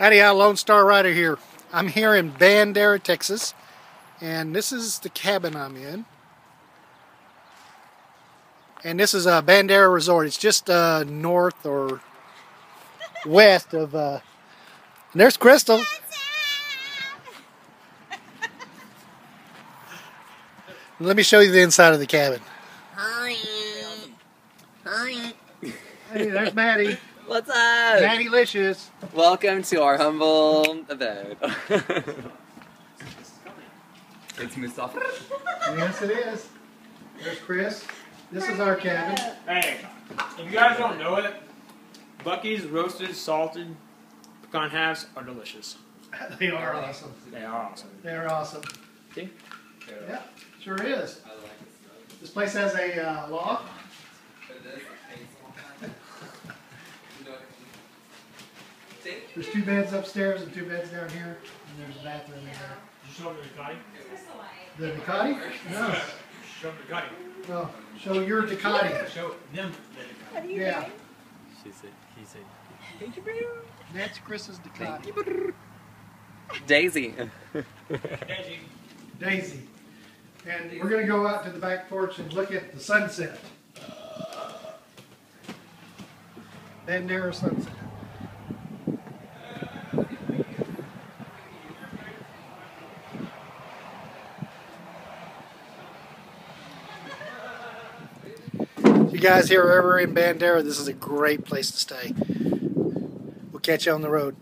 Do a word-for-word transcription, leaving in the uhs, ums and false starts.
Howdy, Lone Star Rider here. I'm here in Bandera, Texas, and this is the cabin I'm in. And this is a Bandera Resort. It's just uh, north or west of. Uh, and there's Crystal. Let me show you the inside of the cabin. Hi. Hi. Hey, there's Maddie. What's up? Maddie-licious. Welcome to our humble abode. It's Mustafa. Yes, it is. There's Chris. This is our cabin. Hey, if you guys don't know it, Bucky's roasted, salted pecan halves are delicious. They are awesome. They are awesome. They're awesome. See? Yeah, sure is. I like this. This place has a uh, loft. There's two beds upstairs and two beds down here, and there's a bathroom in there. Did you show the Ducati? The Ducati? No. Show the Ducati. No. Show your Ducati. Show them the Ducati. Yeah. She said, he said, thank you, bro. That's Chris's Ducati. Thank you, Daisy. Daisy. Daisy. And we're going to go out to the back porch and look at the sunset. Bandera sunset. You guys here ever in Bandera, this is a great place to stay. We'll catch you on the road.